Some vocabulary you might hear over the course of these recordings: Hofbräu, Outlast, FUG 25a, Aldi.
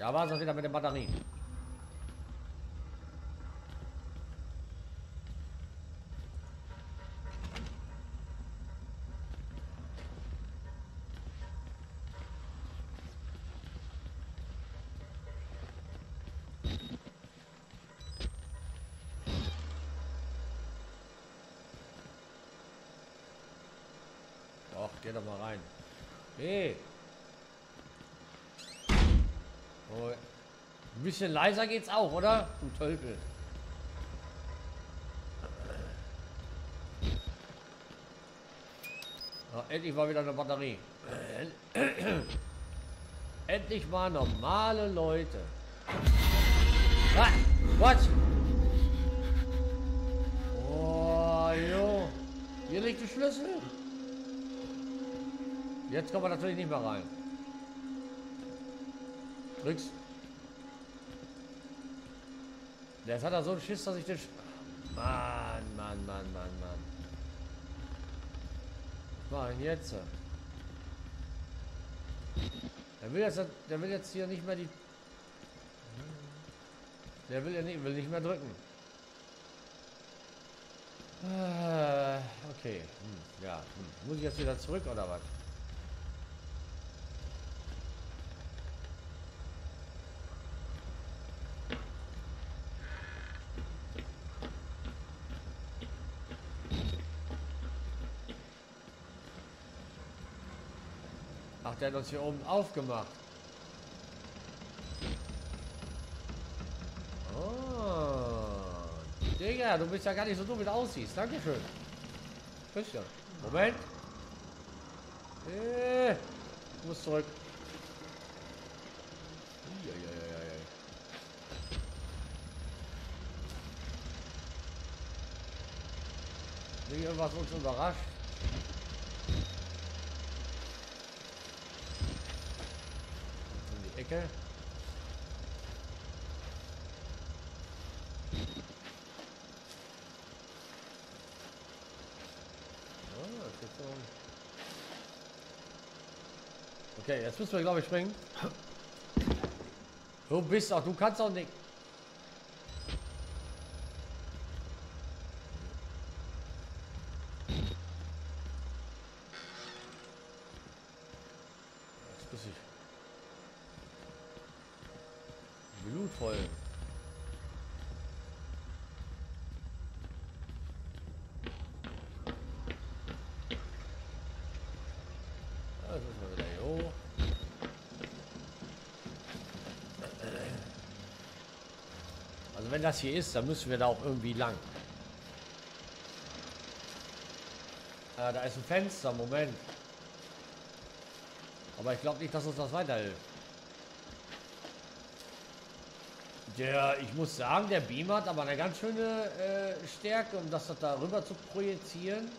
Da war es auch wieder mit den Batterien. Och, geh doch mal rein. Hey. Oh, ein bisschen leiser geht's auch, oder? Du Tölpel. Oh, endlich war wieder eine Batterie. Endlich mal normale Leute. Ah, was? Oh, jo. Hier liegt der Schlüssel. Jetzt kommen wir natürlich nicht mehr rein. Nix. Jetzt hat er so einen Schiss, dass ich den... Mann. Was machen wir jetzt? Der will jetzt hier nicht mehr die... Der will ja nicht, mehr drücken. Okay. Ja. Muss ich jetzt wieder zurück oder was? Ach, der hat uns hier oben aufgemacht. Oh. Digga, du bist ja gar nicht so dumm, wie du aussiehst. Dankeschön. Christian. Moment. Ich muss zurück. Irgendwas uns überrascht. Ecke. Okay, jetzt müssen wir, glaube ich, springen. Du bist auch, du kannst auch nicht. Blutvoll. Das müssen wir wieder hier hoch. Also wenn das hier ist, dann müssen wir da auch irgendwie lang. Da ist ein Fenster, Moment. Aber ich glaube nicht, dass uns das weiterhilft. Ich muss sagen, der Beam hat aber eine ganz schöne Stärke, um das darüber zu projizieren.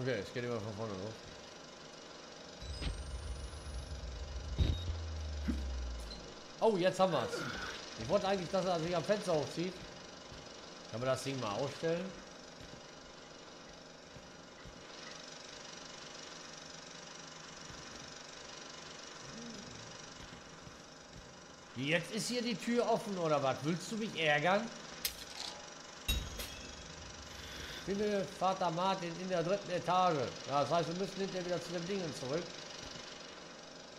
Okay, es geht immer von vorne los. Oh, jetzt haben wir es. Ich wollte eigentlich, dass er sich am Fenster hochzieht. Kann man das Ding mal ausstellen? Jetzt ist hier die Tür offen, oder was? Willst du mich ärgern? Finde Vater Martin in der 3. Etage. Ja, das heißt, wir müssen hinterher wieder zu dem Ding zurück.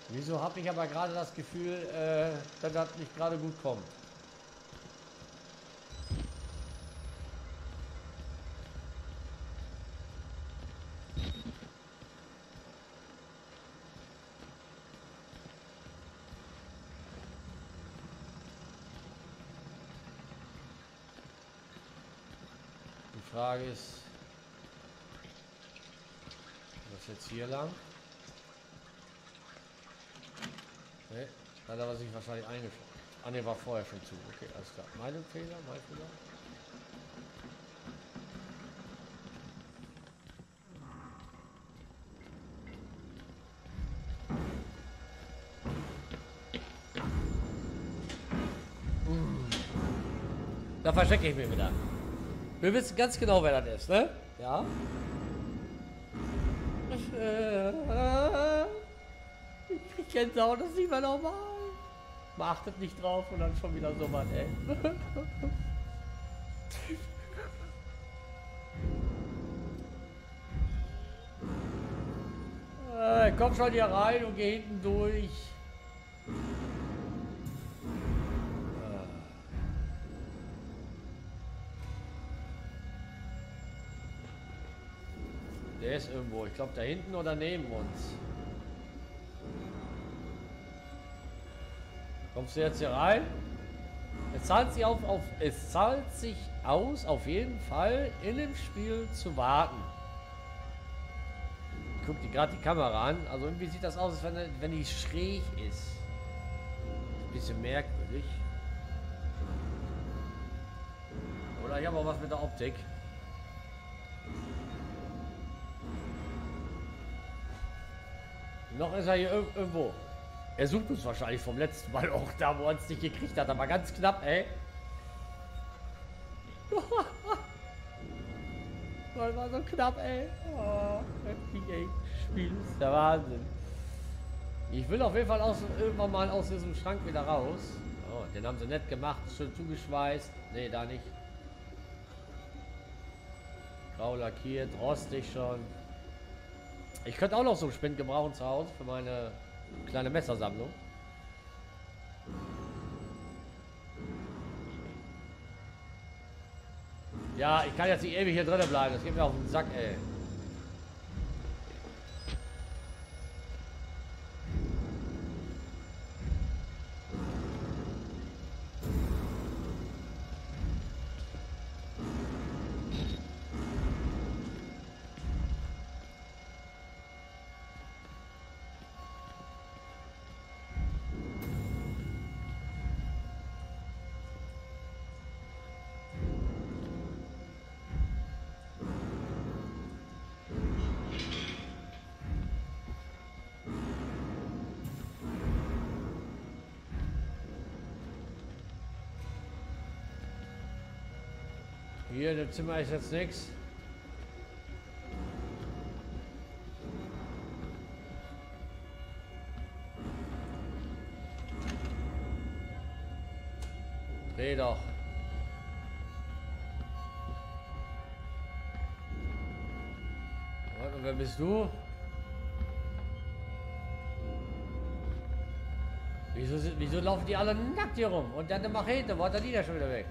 Wieso habe ich aber gerade das Gefühl, dass das nicht gerade gut kommt? Die Frage ist, was jetzt hier lang? Nee, hat aber sich wahrscheinlich eingeschlossen. Ah, ne, war vorher schon zu. Okay, alles klar. Meine Fehler, mein Fehler. Da verstecke ich mich wieder. Wir wissen ganz genau, wer das ist, ne? Ja. Ich krieg Gänsehaut, das ist nicht mehr normal. Man achtet nicht drauf und dann schon wieder so was, ey. Komm schon hier rein und geh hinten durch. Der ist irgendwo, ich glaube da hinten oder neben uns. Kommst du jetzt hier rein? Es zahlt sich aus, auf jeden Fall in dem Spiel zu warten. Ich guck dir gerade die Kamera an. Also irgendwie sieht das aus, als wenn die schräg ist. Ein bisschen merkwürdig. Oder ich habe auch was mit der Optik. Noch ist er hier irgendwo. Er sucht uns wahrscheinlich vom letzten Mal auch da, wo er uns nicht gekriegt hat. Aber ganz knapp, ey. Das war so knapp, ey. Oh, das Spiel ist der Wahnsinn. Ich will auf jeden Fall irgendwann mal aus diesem Schrank wieder raus. Oh, den haben sie nett gemacht. Schön zugeschweißt. Nee, da nicht. Grau lackiert, rostig schon. Ich könnte auch noch so einen Spind gebrauchen zu Hause für meine kleine Messersammlung. Ja, ich kann jetzt nicht ewig hier drinnen bleiben. Das geht mir auf den Sack, ey. Hier in dem Zimmer ist jetzt nichts. Dreh doch. Und wer bist du? Wieso laufen die alle nackt hier rum? Und dann eine Machete, wo hat er die da schon wieder weg?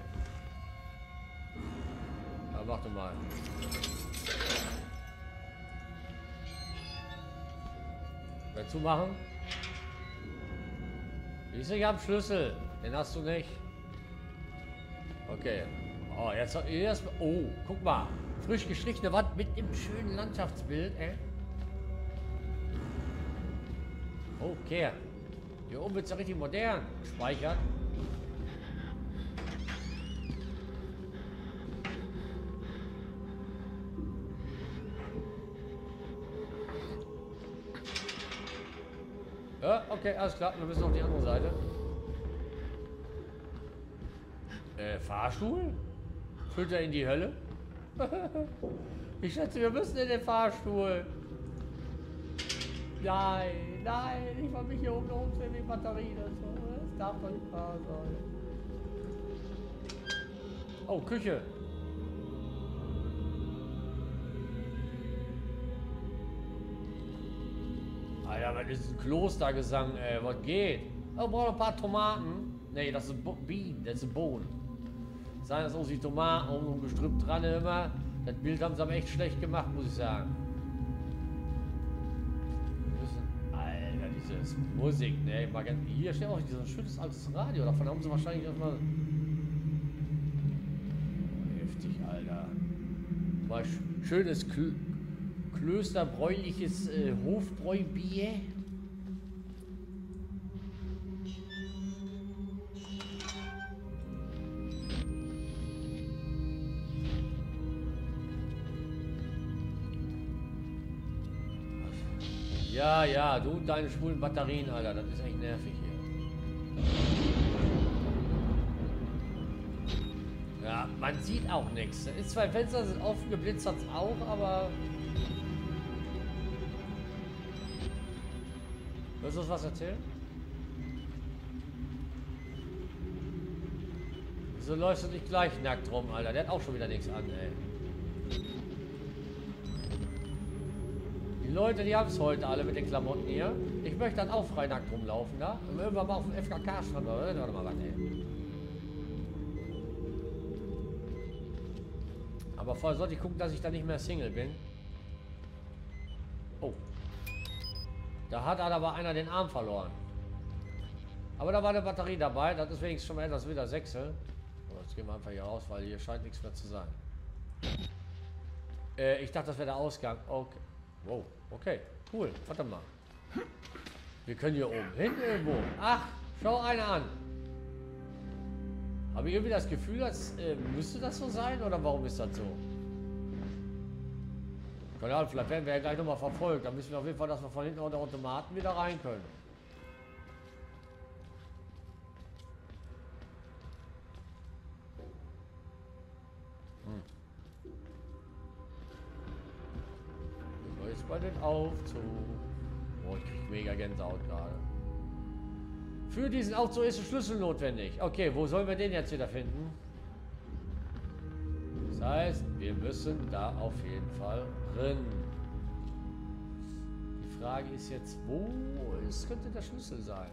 Warte mal. Wer zumachen? Ich habe Schlüssel. Den hast du nicht. Okay. Oh, jetzt erstmal. Oh, guck mal. Frisch gestrichene Wand mit dem schönen Landschaftsbild, ey. Okay. Hier oben wird es ja richtig modern. Speichern. Okay, alles klar, wir müssen auf die andere Seite. Fahrstuhl? Führt er in die Hölle? Ich schätze, wir müssen in den Fahrstuhl. Nein, nein, ich wollte mich hier oben umstellen wie Batterien. Das darf doch nicht wahr sein. Oh, Küche. Alter, das ist ein Klostergesang, ey. Was geht? Oh, braucht ein paar Tomaten. Nee, das sind Bienen, das sind Bohnen. Sagen das auch die Tomaten, und gestrüpp dran immer. Das Bild haben sie aber echt schlecht gemacht, muss ich sagen. Alter, dieses Musik, ne? Hier steht auch dieses schönes altes Radio. Davon haben sie wahrscheinlich erstmal. Heftig, Alter. Mal schönes klösterbräunliches Hofbräubier. Ja, du und deine schwulen Batterien, Alter, das ist echt nervig hier. Ja, man sieht auch nichts. Ist zwei Fenster, sind offen, geblitzt hat es auch, aber... Willst du uns was erzählen? Wieso läufst du nicht gleich nackt rum, Alter? Der hat auch schon wieder nichts an, ey. Die Leute, die haben es heute alle mit den Klamotten hier. Ich möchte dann auch frei nackt rumlaufen, da. Und irgendwann mal auf dem FKK-Strand, oder? Warte mal, was, ey. Aber vorher sollte ich gucken, dass ich da nicht mehr Single bin. Oh. Da hat aber einer den Arm verloren. Aber da war eine Batterie dabei. Das ist wenigstens schon mal etwas wieder 6. Oh, jetzt gehen wir einfach hier raus, weil hier scheint nichts mehr zu sein. Ich dachte, das wäre der Ausgang. Okay. Wow. Okay. Cool. Warte mal. Wir können hier oben hin irgendwo. Ach, schau einer an. Habe ich irgendwie das Gefühl, als müsste das so sein? Oder warum ist das so? Keine Ahnung, vielleicht werden wir ja gleich nochmal verfolgt. Da müssen wir auf jeden Fall, dass wir von hinten unter Automaten wieder rein können. So, jetzt bei den Aufzug. Oh, ich krieg mega Gänsehaut gerade. Für diesen Aufzug ist ein Schlüssel notwendig. Okay, wo sollen wir den jetzt wieder finden? Das heißt, wir müssen da auf jeden Fall drin. Die Frage ist jetzt, wo ist, könnte der Schlüssel sein?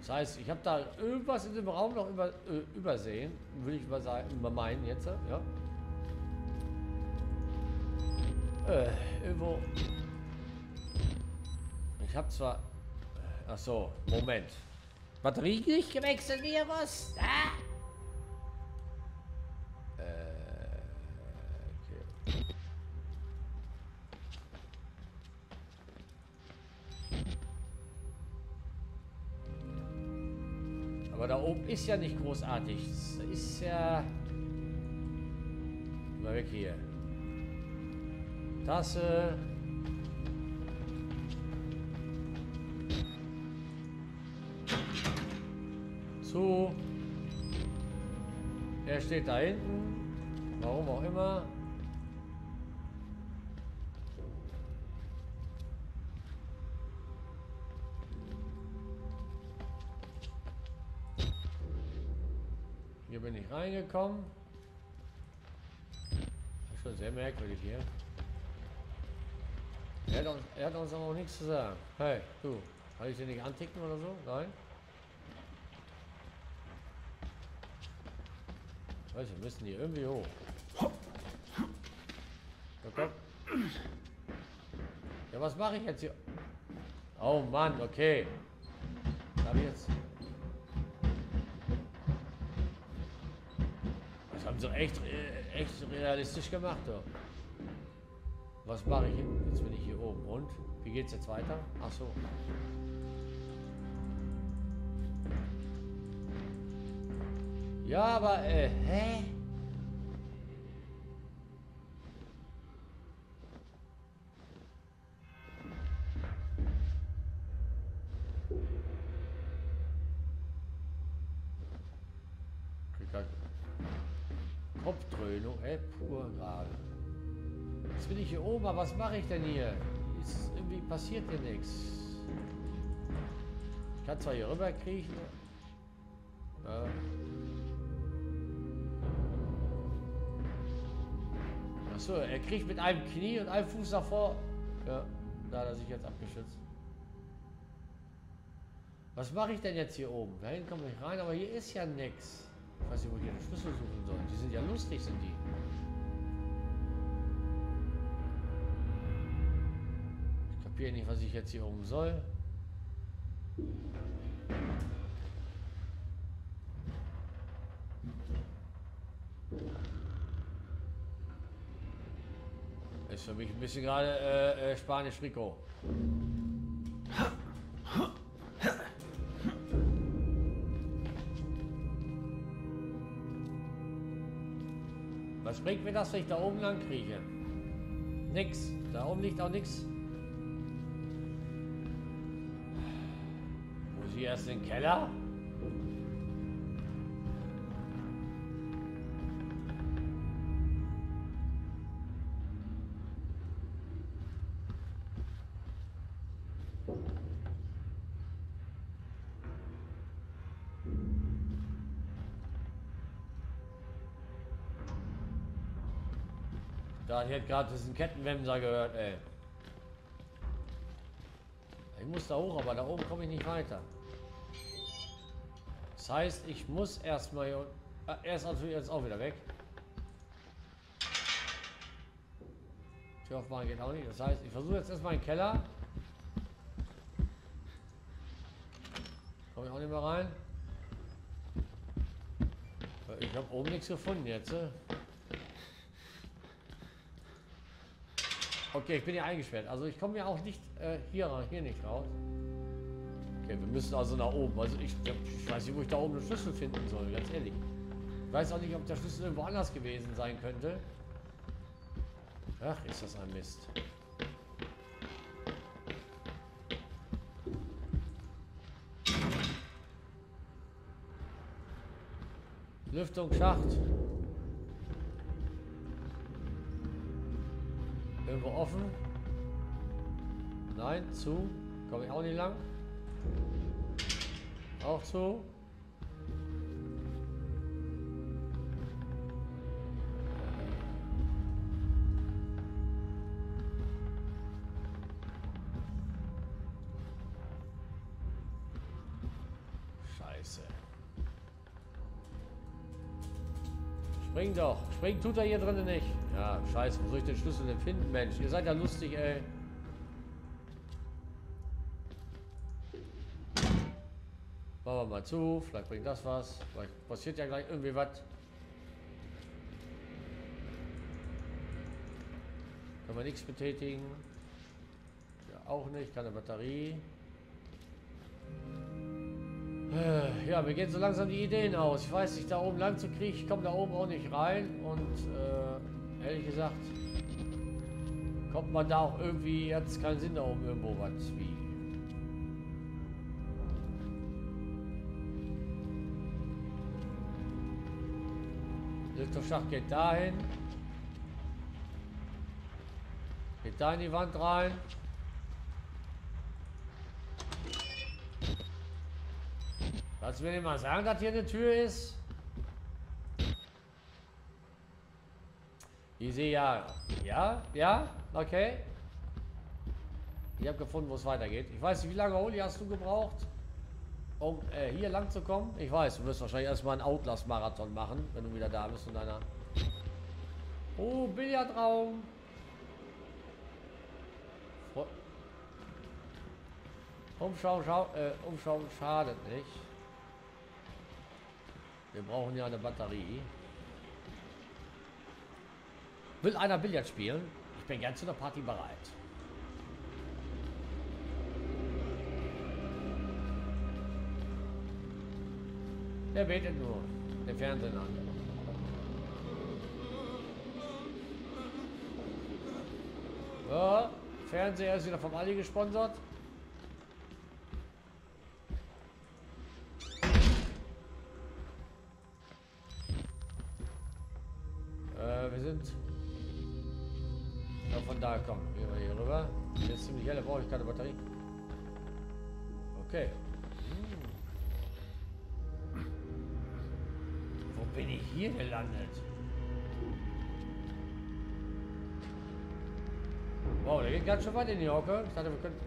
Das heißt, ich habe da irgendwas in dem Raum noch übersehen. Würde ich mal sagen, meinen jetzt, ja. Irgendwo... Ich habe zwar... Ach so, Moment. Batterie nicht gewechselt, Virus? Ah! Okay. Aber da oben ist ja nicht großartig. Das ist ja... Mal weg hier. Tasse... Zu. Er steht da hinten. Warum auch immer. Hier bin ich reingekommen. Das ist schon sehr merkwürdig hier. Er hat uns aber auch nichts zu sagen. Hey, du. Kann ich den nicht anticken oder so? Nein. Weiß ich, wir müssen hier irgendwie hoch. Okay. Ja, was mache ich jetzt hier? Oh Mann, okay. Was habe ich jetzt? Das haben sie echt realistisch gemacht, doch. Was mache ich jetzt? Jetzt bin ich hier oben. Und? Wie geht's jetzt weiter? Ach so. Ja, aber, hä? Kopfdröhnung, pur gerade. Jetzt bin ich hier oben, aber was mache ich denn hier? Ist, irgendwie passiert hier nichts. Ich kann zwar hier rüber kriechen. Ja. Achso, er kriegt mit einem Knie und einem Fuß davor. Ja, da hat er sich jetzt abgeschützt. Was mache ich denn jetzt hier oben? Da hinten komme ich rein, aber hier ist ja nichts. Ich weiß nicht, wo ich den Schlüssel suchen soll. Die sind ja lustig, sind die. Ich kapiere nicht, was ich jetzt hier oben soll. Ist für mich ein bisschen gerade Spanisch Rico. Was bringt mir das, wenn ich da oben lang kriege? Nix. Da oben liegt auch nichts. Muss ich erst in den Keller? Grad, ich hätte gerade diesen Kettenwemser gehört, ey. Ich muss da hoch, aber da oben komme ich nicht weiter. Das heißt, ich muss erstmal hier... Er ist natürlich jetzt auch wieder weg. Tür aufmachen geht auch nicht. Das heißt, ich versuche jetzt erstmal in den Keller. Komme ich auch nicht mehr rein. Ich habe oben nichts gefunden jetzt. Okay, ich bin hier eingesperrt. Also ich komme ja auch nicht hier nicht raus. Okay, wir müssen also nach oben. Also ich weiß nicht, wo ich da oben den Schlüssel finden soll, ganz ehrlich. Ich weiß auch nicht, ob der Schlüssel irgendwo anders gewesen sein könnte. Ach, ist das ein Mist. Lüftungsschacht. Irgendwo offen. Nein, zu. Komme ich auch nicht lang. Auch zu. Scheiße. Spring doch. Spring tut er hier drinnen nicht. Ja, scheiße. Wo soll ich den Schlüssel denn finden, Mensch? Ihr seid ja lustig, ey. Machen wir mal zu. Vielleicht bringt das was. Vielleicht passiert ja gleich irgendwie was. Können wir nichts betätigen. Ja, auch nicht. Keine Batterie. Ja, mir gehen so langsam die Ideen aus. Ich weiß nicht, da oben lang zu kriegen. Ich komme da oben auch nicht rein. Und ehrlich gesagt, kommt man da auch irgendwie, hat es keinen Sinn, da oben irgendwo was wie. Lüftungsschacht geht dahin. Geht da in die Wand rein. Kannst du mir nicht mal sagen, dass hier eine Tür ist? Ich sehe ja. Ja? Ja? Okay. Ich habe gefunden, wo es weitergeht. Ich weiß nicht, wie lange Oli hast du gebraucht, um hier lang zu kommen? Ich weiß, du wirst wahrscheinlich erstmal einen Outlast-Marathon machen, wenn du wieder da bist in deiner... Oh, Billardraum! Umschauen schadet nicht. Wir brauchen ja eine Batterie. Will einer Billard spielen? Ich bin gern zu einer Party bereit. Der betet nur den Fernsehen an. Ja, Fernseher ist wieder vom Aldi gesponsert. Wir sind ja, von da kommen. Gehen wir hier rüber. Hier ist ziemlich hell, da brauche ich keine Batterie. Okay. Wo bin ich hier gelandet? Wow, da geht ganz schön weit in die Hocke. Ich dachte, wir könnten...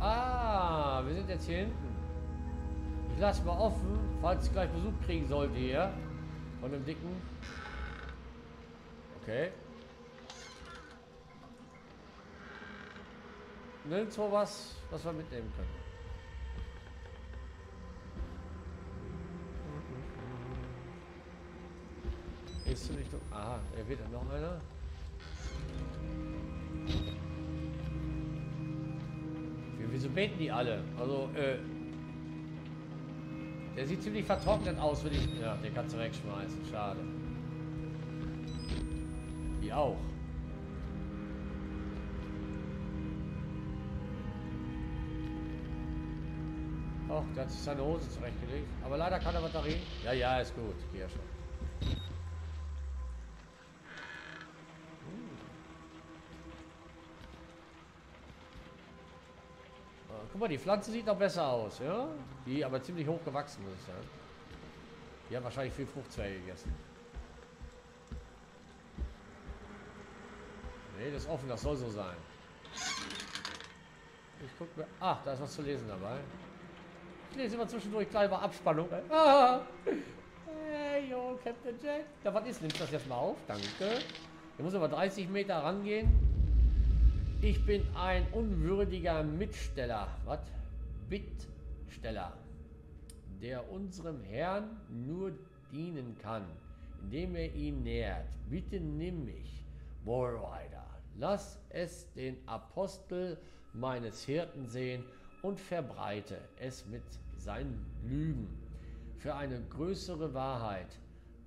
Ah, wir sind jetzt hier hinten. Ich lasse mal offen, falls ich gleich Besuch kriegen sollte hier. Von dem Dicken. Okay. Nirgendwo was, was wir mitnehmen können. Ist du nicht dumm? Aha, da wird dann noch einer. Wieso beten die alle? Also, der sieht ziemlich vertrocknet aus, wenn ich... Ja, den kannst du wegschmeißen. Schade. Die auch. Och, der hat sich seine Hose zurechtgelegt. Aber leider keine Batterie. Ja, ja, ist gut. Geh ja schon. Guck mal, die Pflanze sieht noch besser aus, ja? Die aber ziemlich hoch gewachsen ist, ja? Die haben wahrscheinlich viel Fruchtzwerge gegessen. Nee, das ist offen, das soll so sein. Ich guck mir. Ach, da ist was zu lesen dabei. Ich lese immer zwischendurch gleich mal Abspannung. Ah! Hey, yo, Captain Jack. Da, was ist? Nimmst du das jetzt mal auf? Danke. Ich muss aber 30 Meter rangehen. Ich bin ein unwürdiger Mitsteller. Was? Bittsteller. Der unserem Herrn nur dienen kann, indem er ihn nährt. Bitte nimm mich, Wallrider. Lass es den Apostel meines Hirten sehen und verbreite es mit seinen Lügen. Für eine größere Wahrheit.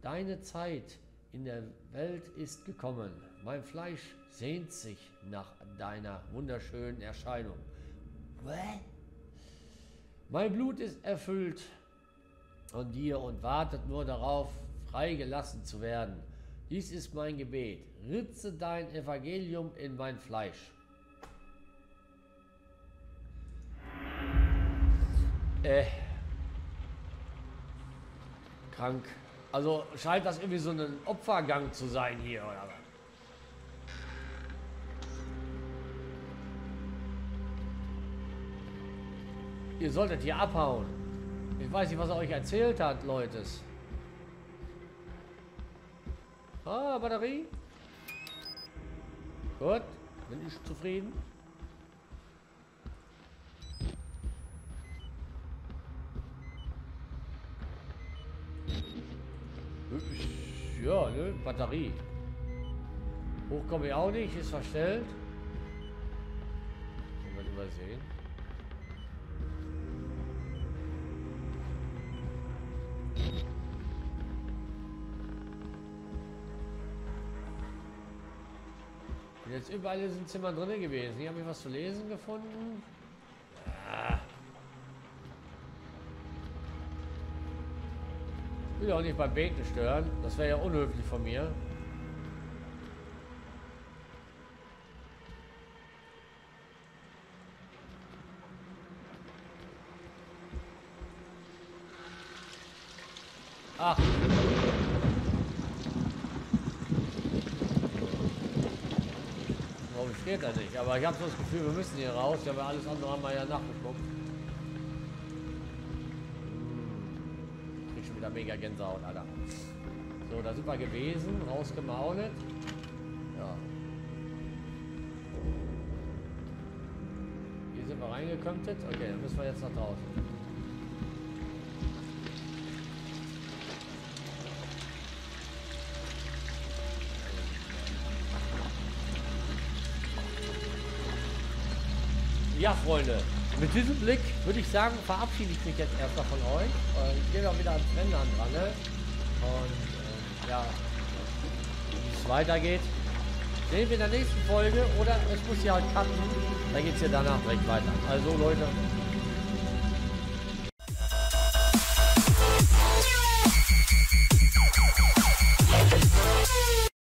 Deine Zeit in der Welt ist gekommen. Mein Fleisch sehnt sich nach deiner wunderschönen Erscheinung. Mein Blut ist erfüllt von dir und wartet nur darauf, freigelassen zu werden. Dies ist mein Gebet. Ritze dein Evangelium in mein Fleisch. Krank. Also scheint das irgendwie so ein Opfergang zu sein hier, oder was? Ihr solltet hier abhauen. Ich weiß nicht, was er euch erzählt hat, Leute. Ah, Batterie. Gut, bin ich zufrieden. Ja, ne, Batterie. Hoch komme ich auch nicht, ist verstellt. Kann man übersehen. Und jetzt überall in diesen Zimmern drin gewesen. Hier habe ich was zu lesen gefunden. Ja. Ich will auch nicht beim Beten stören. Das wäre ja unhöflich von mir. Ach. Warum steht er nicht? Aber ich habe so das Gefühl, wir müssen hier raus. Ich habe alles andere einmal ja nachgeguckt. Mega Gänsehaut, Alter. So, da sind wir gewesen, rausgemaulet. Ja. Hier sind wir reingekömmtet. Okay, dann müssen wir jetzt nach draußen. Ja, Freunde. Mit diesem Blick würde ich sagen, verabschiede ich mich jetzt erstmal von euch. Ich gehe auch wieder ans Rendern dran. Ne? Und ja, wie es weitergeht, sehen wir in der nächsten Folge. Oder es muss ja halt cutten, dann geht es hier danach direkt weiter. Also Leute.